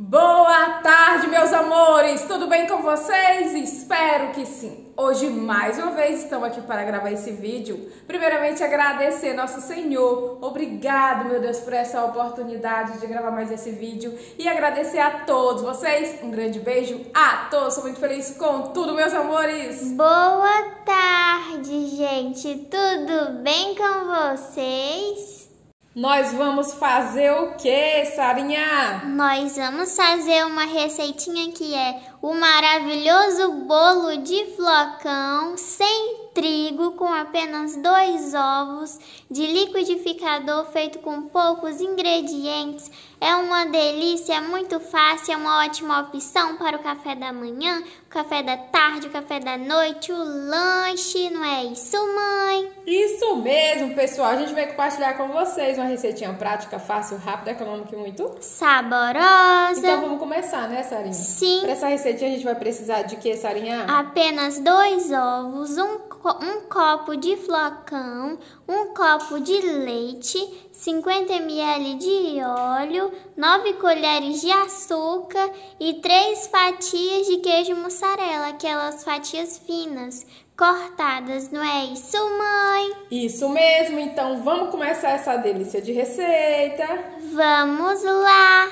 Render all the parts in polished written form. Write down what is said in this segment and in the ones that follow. Boa tarde, meus amores! Tudo bem com vocês? Espero que sim! Hoje, mais uma vez, estamos aqui para gravar esse vídeo. Primeiramente, agradecer nosso Senhor. Obrigado, meu Deus, por essa oportunidade de gravar mais esse vídeo. E agradecer a todos vocês. Um grande beijo a todos. Sou muito feliz com tudo, meus amores! Boa tarde, gente! Tudo bem com vocês? Nós vamos fazer o que, Sarinha? Nós vamos fazer uma receitinha que é o maravilhoso bolo de flocão sem trigo, com apenas 2 ovos, de liquidificador, feito com poucos ingredientes. É uma delícia, é muito fácil, é uma ótima opção para o café da manhã, o café da tarde, o café da noite, o lanche, não é isso, mãe? Isso mesmo, pessoal. A gente vai compartilhar com vocês uma receitinha prática, fácil, rápida, econômica e muito saborosa. Então vamos começar, né, Sarinha? Sim. Para essa receitinha a gente vai precisar de quê, Sarinha? Apenas 2 ovos, um copo de flocão, 1 copo de leite, 50 ml de óleo, 9 colheres de açúcar e 3 fatias de queijo mussarela, aquelas fatias finas, cortadas, não é isso, mãe? Isso mesmo, então vamos começar essa delícia de receita. Vamos lá!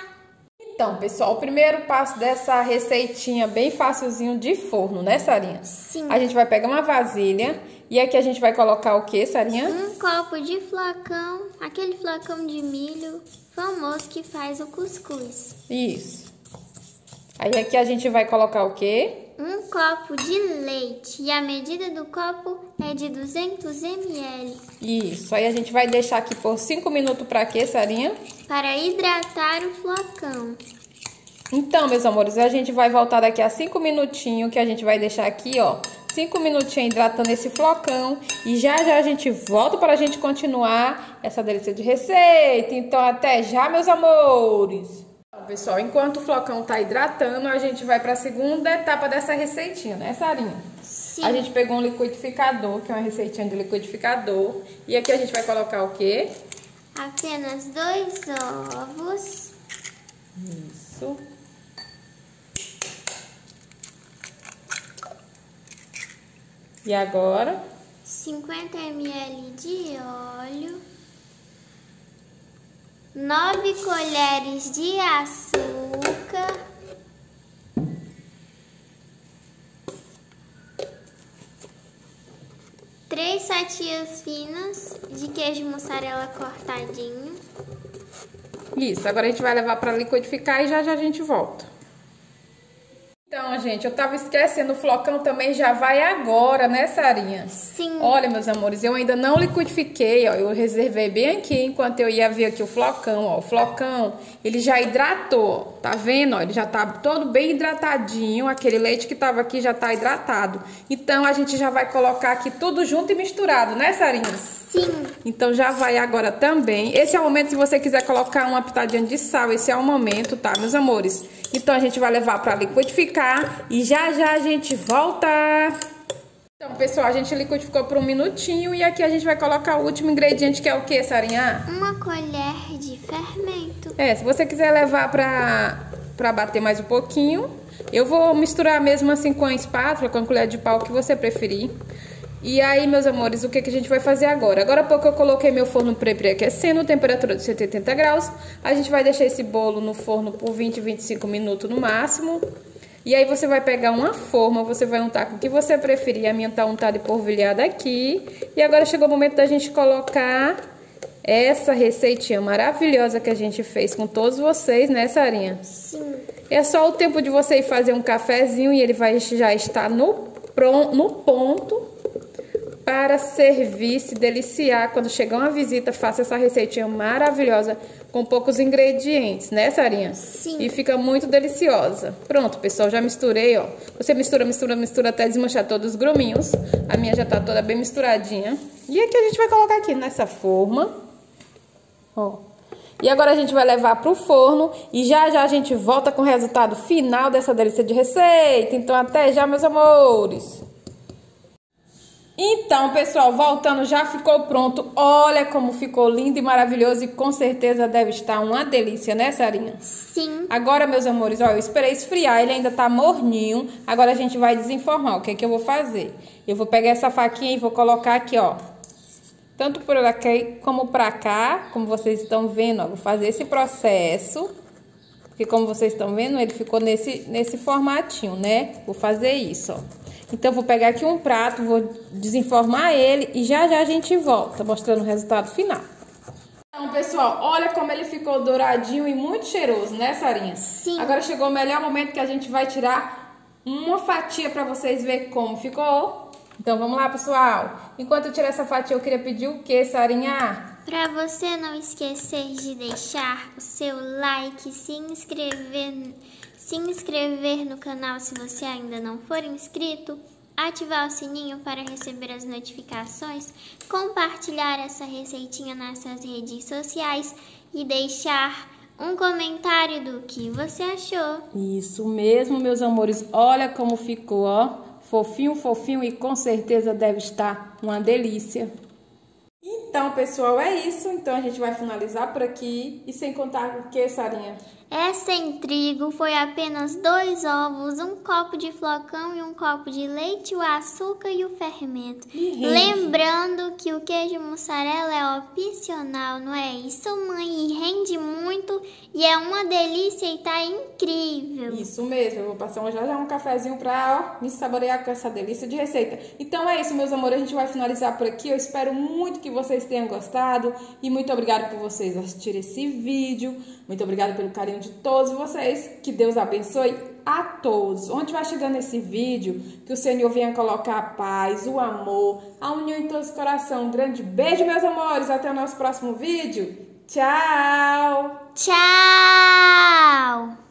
Então, pessoal, o primeiro passo dessa receitinha bem facilzinho de forno, né, Sarinha? Sim. A gente vai pegar uma vasilha e aqui a gente vai colocar o quê, Sarinha? 1 copo de flocão, aquele flocão de milho famoso que faz o cuscuz. Isso. Aí aqui a gente vai colocar o quê? 1 copo de leite e a medida do copo é de 200 ml. Isso. Aí a gente vai deixar aqui por 5 minutos para quê, Sarinha? Para hidratar o flocão. Então, meus amores, a gente vai voltar daqui a 5 minutinhos, que a gente vai deixar aqui, ó, 5 minutinhos hidratando esse flocão. E já já a gente volta para a gente continuar essa delícia de receita. Então, até já, meus amores! Pessoal, enquanto o flocão tá hidratando, a gente vai para a segunda etapa dessa receitinha, né, Sarinha? Sim. A gente pegou um liquidificador, que é uma receitinha de liquidificador. E aqui a gente vai colocar o quê? Apenas 2 ovos. Isso. E agora? 50 ml de óleo. 9 colheres de açúcar, 3 fatias finas de queijo mussarela cortadinho. Isso, agora a gente vai levar para liquidificar e já já a gente volta. Então, gente, eu tava esquecendo, o flocão também já vai agora, né, Sarinha? Sim. Olha, meus amores, eu ainda não liquidifiquei, ó, eu reservei bem aqui enquanto eu ia ver aqui o flocão, ó. O flocão, ele já hidratou, ó, tá vendo, ó, ele já tá todo bem hidratadinho, aquele leite que tava aqui já tá hidratado. Então, a gente já vai colocar aqui tudo junto e misturado, né, Sarinha? Sim. Então, já vai agora também. Esse é o momento, se você quiser colocar uma pitadinha de sal, esse é o momento, tá, meus amores? Então, a gente vai levar pra liquidificar. E já já a gente volta. Então, pessoal, a gente liquidificou por 1 minutinho e aqui a gente vai colocar o último ingrediente, que é o que, Sarinha? 1 colher de fermento. É, se você quiser levar pra bater mais um pouquinho, eu vou misturar mesmo assim com a espátula, com a colher de pau, que você preferir. E aí, meus amores, o que a gente vai fazer agora? Agora há pouco eu coloquei meu forno pré-aquecendo, temperatura de 180 graus. A gente vai deixar esse bolo no forno por 20, 25 minutos no máximo. E aí você vai pegar uma forma, você vai untar com o que você preferir. A minha tá untada e polvilhada aqui. E agora chegou o momento da gente colocar essa receitinha maravilhosa que a gente fez com todos vocês, né, Sarinha? Sim. É só o tempo de você ir fazer um cafezinho e ele vai já estar no ponto para servir, se deliciar. Quando chegar uma visita, faça essa receitinha maravilhosa com poucos ingredientes, né, Sarinha? Sim. E fica muito deliciosa. Pronto, pessoal, já misturei, ó. Você mistura até desmanchar todos os gruminhos. A minha já tá toda bem misturadinha. E aqui a gente vai colocar aqui nessa forma, ó. E agora a gente vai levar pro forno e já já a gente volta com o resultado final dessa delícia de receita. Então, até já, meus amores! Então, pessoal, voltando, já ficou pronto. Olha como ficou lindo e maravilhoso e com certeza deve estar uma delícia, né, Sarinha? Sim. Agora, meus amores, ó, eu esperei esfriar, ele ainda tá morninho. Agora a gente vai desenformar. O que é que eu vou fazer? Eu vou pegar essa faquinha e vou colocar aqui, ó. Tanto por aqui como pra cá, como vocês estão vendo, ó. Vou fazer esse processo. Porque como vocês estão vendo, ele ficou nesse formatinho, né? Vou fazer isso, ó. Então, eu vou pegar aqui um prato, vou desenformar ele e já já a gente volta, mostrando o resultado final. Então, pessoal, olha como ele ficou douradinho e muito cheiroso, né, Sarinha? Sim. Agora chegou o melhor momento que a gente vai tirar uma fatia para vocês verem como ficou. Então, vamos lá, pessoal. Enquanto eu tirar essa fatia, eu queria pedir o quê, Sarinha? Para você não esquecer de deixar o seu like, se inscrever no canal se você ainda não for inscrito, ativar o sininho para receber as notificações, compartilhar essa receitinha nas suas redes sociais e deixar um comentário do que você achou. Isso mesmo, meus amores. Olha como ficou, ó. Fofinho, fofinho e com certeza deve estar uma delícia. Então, pessoal, é isso. Então, a gente vai finalizar por aqui. E sem contar o que, Sarinha? É sem trigo, foi apenas 2 ovos, 1 copo de flocão e 1 copo de leite, o açúcar e o fermento. Lembrando que o queijo mussarela é opcional, não é isso, mãe? E rende muito e é uma delícia e tá incrível. Isso mesmo, eu vou passar já um cafezinho pra, ó, me saborear com essa delícia de receita. Então é isso, meus amores, a gente vai finalizar por aqui. Eu espero muito que vocês tenham gostado e muito obrigada por vocês assistirem esse vídeo. Muito obrigada pelo carinho de todos vocês, que Deus abençoe a todos. Onde vai chegando esse vídeo, que o Senhor venha colocar a paz, o amor, a união em todos os corações. Um grande beijo, meus amores. Até o nosso próximo vídeo. Tchau! Tchau!